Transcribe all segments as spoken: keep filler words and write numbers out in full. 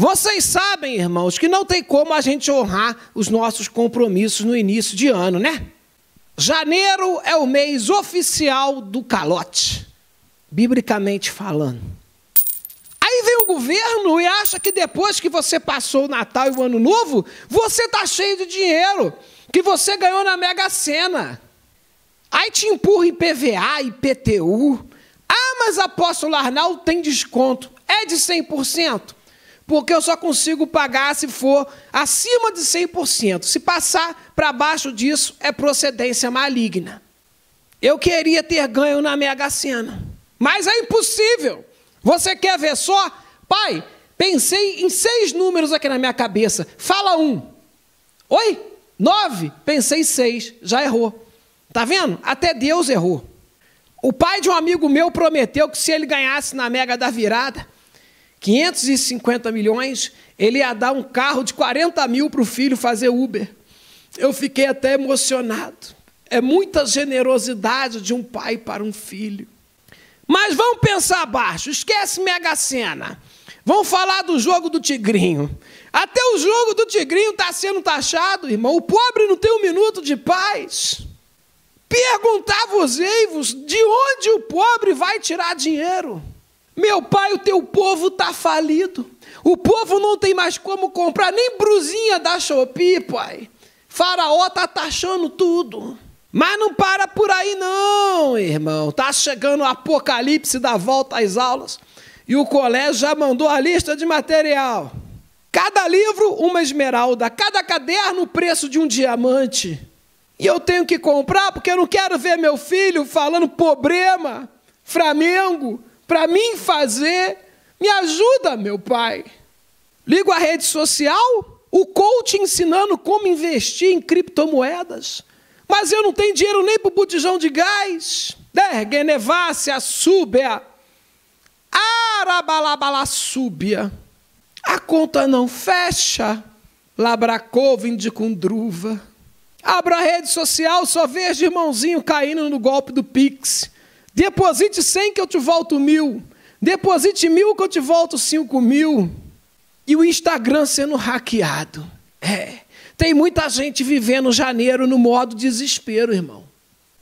Vocês sabem, irmãos, que não tem como a gente honrar os nossos compromissos no início de ano, né? Janeiro é o mês oficial do calote, biblicamente falando. Aí vem o governo e acha que depois que você passou o Natal e o Ano Novo, você está cheio de dinheiro que você ganhou na Mega Sena. Aí te empurra I P V A, I P T U. Ah, mas apóstolo Arnaldo tem desconto. É de cem por cento? Porque eu só consigo pagar se for acima de cem por cento. Se passar para baixo disso, é procedência maligna. Eu queria ter ganho na Mega Sena, mas é impossível. Você quer ver só? Pai, pensei em seis números aqui na minha cabeça. Fala um. Oi? Nove? Pensei seis. Já errou. Tá vendo? Até Deus errou. O pai de um amigo meu prometeu que se ele ganhasse na Mega da Virada, quinhentos e cinquenta milhões, ele ia dar um carro de quarenta mil para o filho fazer Uber. Eu fiquei até emocionado. É muita generosidade de um pai para um filho. Mas vamos pensar baixo, esquece Mega Sena. Vamos falar do jogo do Tigrinho. Até o jogo do Tigrinho está sendo taxado, irmão. O pobre não tem um minuto de paz. Perguntava-vos de onde o pobre vai tirar dinheiro. Meu pai, o teu povo está falido. O povo não tem mais como comprar nem brusinha da Shopee, pai. Faraó está taxando tudo. Mas não para por aí não, irmão. Está chegando o apocalipse da volta às aulas e o colégio já mandou a lista de material. Cada livro, uma esmeralda. Cada caderno, o preço de um diamante. E eu tenho que comprar porque eu não quero ver meu filho falando problema, Flamengo, para mim fazer. Me ajuda, meu pai. Ligo a rede social, o coach ensinando como investir em criptomoedas. Mas eu não tenho dinheiro nem para o botijão de gás. Dergue, nevácia, súbia. Arabalabala, súbia. A conta não fecha. Labracou, vindicundruva. Abra a rede social, só vejo irmãozinho caindo no golpe do Pix. Deposite cem que eu te volto mil. Deposite mil que eu te volto cinco mil. E o Instagram sendo hackeado. É, tem muita gente vivendo janeiro no modo desespero, irmão.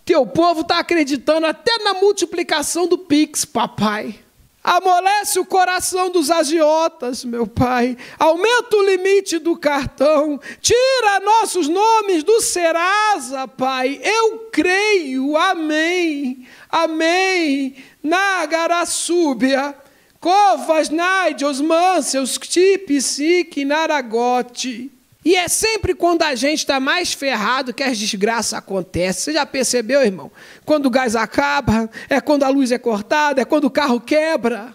Teu povo está acreditando até na multiplicação do Pix, papai. Amolece o coração dos agiotas, meu pai. Aumenta o limite do cartão. Tira nossos nomes do Serasa, pai. Eu creio. Amém. Amém. Nagarassúbia. Covas, Nádios, Mânceos, Tipsique, Naragote. E é sempre quando a gente está mais ferrado que as desgraças acontecem. Você já percebeu, irmão? Quando o gás acaba, é quando a luz é cortada, é quando o carro quebra.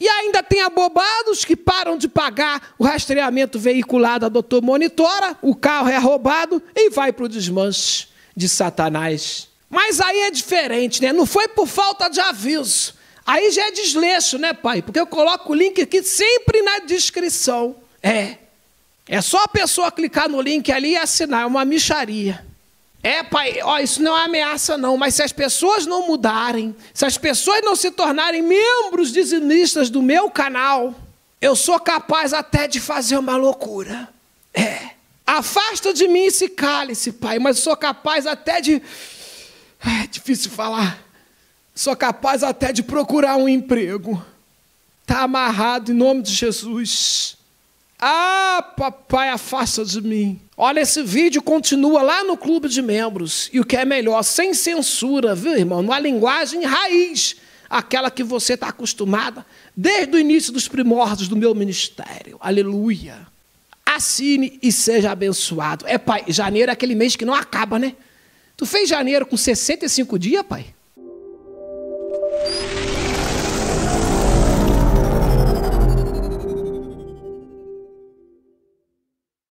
E ainda tem abobados que param de pagar o rastreamento veicular da doutor Monitora, o carro é roubado e vai para o desmanche de Satanás. Mas aí é diferente, né? Não foi por falta de aviso. Aí já é desleixo, né, pai? Porque eu coloco o link aqui sempre na descrição. É. É só a pessoa clicar no link ali e assinar, é uma micharia. É, pai, ó, isso não é ameaça não, mas se as pessoas não mudarem, se as pessoas não se tornarem membros dizimistas do meu canal, eu sou capaz até de fazer uma loucura. É. Afasta de mim esse cálice, pai, mas sou capaz até de... É difícil falar. Sou capaz até de procurar um emprego. Tá amarrado em nome de Jesus. Ah, papai, afasta de mim. Olha, esse vídeo continua lá no clube de membros. E o que é melhor, sem censura, viu, irmão? Numa linguagem raiz, aquela que você está acostumada desde o início dos primórdios do meu ministério. Aleluia. Assine e seja abençoado. É, pai, janeiro é aquele mês que não acaba, né? Tu fez janeiro com sessenta e cinco dias, pai?